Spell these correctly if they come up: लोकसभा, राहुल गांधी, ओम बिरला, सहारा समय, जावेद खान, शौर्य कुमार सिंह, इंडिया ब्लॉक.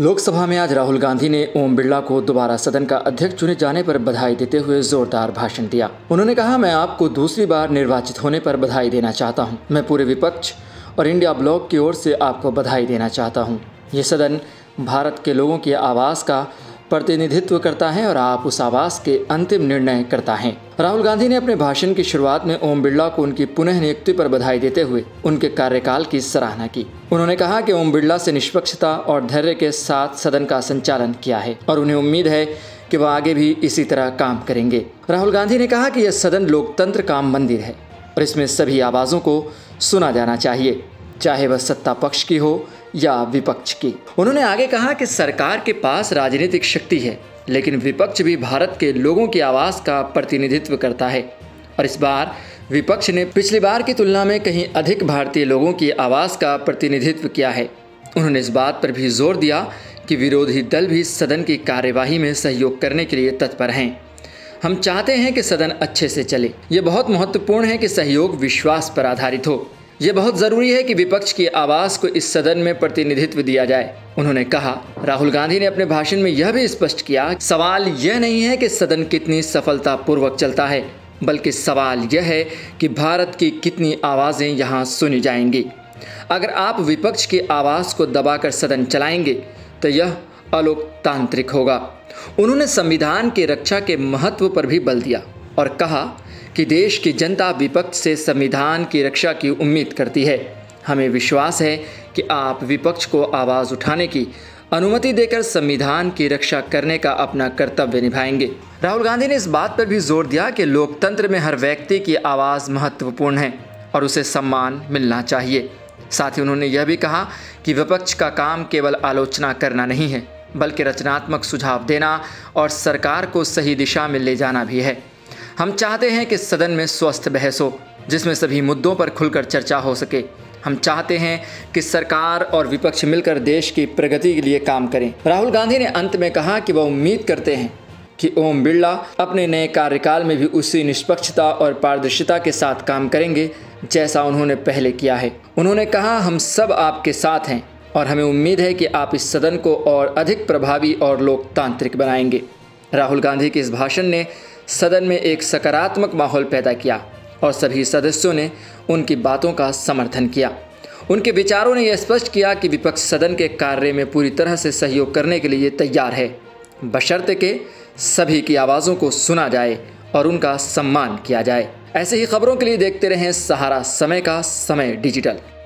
लोकसभा में आज राहुल गांधी ने ओम बिरला को दोबारा सदन का अध्यक्ष चुने जाने पर बधाई देते हुए जोरदार भाषण दिया। उन्होंने कहा, मैं आपको दूसरी बार निर्वाचित होने पर बधाई देना चाहता हूं। मैं पूरे विपक्ष और इंडिया ब्लॉक की ओर से आपको बधाई देना चाहता हूं। ये सदन भारत के लोगों की आवाज़ का प्रतिनिधित्व करता है और आप उस आवाज़ के अंतिम निर्णय करता है। राहुल गांधी ने अपने भाषण की शुरुआत में ओम बिरला को उनकी पुनः नियुक्ति पर बधाई देते हुए उनके कार्यकाल की सराहना की। उन्होंने कहा कि ओम बिरला से निष्पक्षता और धैर्य के साथ सदन का संचालन किया है और उन्हें उम्मीद है कि वह आगे भी इसी तरह काम करेंगे। राहुल गांधी ने कहा कि यह सदन लोकतंत्र का मंदिर है और इसमें सभी आवाज़ों को सुना जाना चाहिए, चाहे वह सत्ता पक्ष की हो या विपक्ष की। उन्होंने आगे कहा कि सरकार के पास राजनीतिक शक्ति है, लेकिन विपक्ष भी भारत के लोगों की आवाज़ का प्रतिनिधित्व करता है और इस बार विपक्ष ने पिछली बार की तुलना में कहीं अधिक भारतीय लोगों की आवाज़ का प्रतिनिधित्व किया है। उन्होंने इस बात पर भी जोर दिया कि विरोधी दल भी सदन की कार्यवाही में सहयोग करने के लिए तत्पर हैं। हम चाहते हैं कि सदन अच्छे से चले। ये बहुत महत्वपूर्ण है कि सहयोग विश्वास पर आधारित हो। यह बहुत ज़रूरी है कि विपक्ष की आवाज़ को इस सदन में प्रतिनिधित्व दिया जाए, उन्होंने कहा। राहुल गांधी ने अपने भाषण में यह भी स्पष्ट किया, सवाल यह नहीं है कि सदन कितनी सफलतापूर्वक चलता है, बल्कि सवाल यह है कि भारत की कितनी आवाज़ें यहाँ सुनी जाएंगी। अगर आप विपक्ष की आवाज़ को दबाकर सदन चलाएंगे तो यह अलोकतांत्रिक होगा। उन्होंने संविधान की रक्षा के महत्व पर भी बल दिया और कहा कि देश की जनता विपक्ष से संविधान की रक्षा की उम्मीद करती है। हमें विश्वास है कि आप विपक्ष को आवाज़ उठाने की अनुमति देकर संविधान की रक्षा करने का अपना कर्तव्य निभाएंगे। राहुल गांधी ने इस बात पर भी जोर दिया कि लोकतंत्र में हर व्यक्ति की आवाज़ महत्वपूर्ण है और उसे सम्मान मिलना चाहिए। साथ ही उन्होंने यह भी कहा कि विपक्ष का काम केवल आलोचना करना नहीं है, बल्कि रचनात्मक सुझाव देना और सरकार को सही दिशा में ले जाना भी है। हम चाहते हैं कि सदन में स्वस्थ बहस हो, जिसमें सभी मुद्दों पर खुलकर चर्चा हो सके। हम चाहते हैं कि सरकार और विपक्ष मिलकर देश की प्रगति के लिए काम करें। राहुल गांधी ने अंत में कहा कि वह उम्मीद करते हैं कि ओम बिरला अपने नए कार्यकाल में भी उसी निष्पक्षता और पारदर्शिता के साथ काम करेंगे जैसा उन्होंने पहले किया है। उन्होंने कहा, हम सब आपके साथ हैं और हमें उम्मीद है कि आप इस सदन को और अधिक प्रभावी और लोकतांत्रिक बनाएंगे। राहुल गांधी के इस भाषण ने सदन में एक सकारात्मक माहौल पैदा किया और सभी सदस्यों ने उनकी बातों का समर्थन किया। उनके विचारों ने यह स्पष्ट किया कि विपक्ष सदन के कार्य में पूरी तरह से सहयोग करने के लिए तैयार है, बशर्ते कि सभी की आवाज़ों को सुना जाए और उनका सम्मान किया जाए। ऐसे ही खबरों के लिए देखते रहें सहारा समय का समय डिजिटल।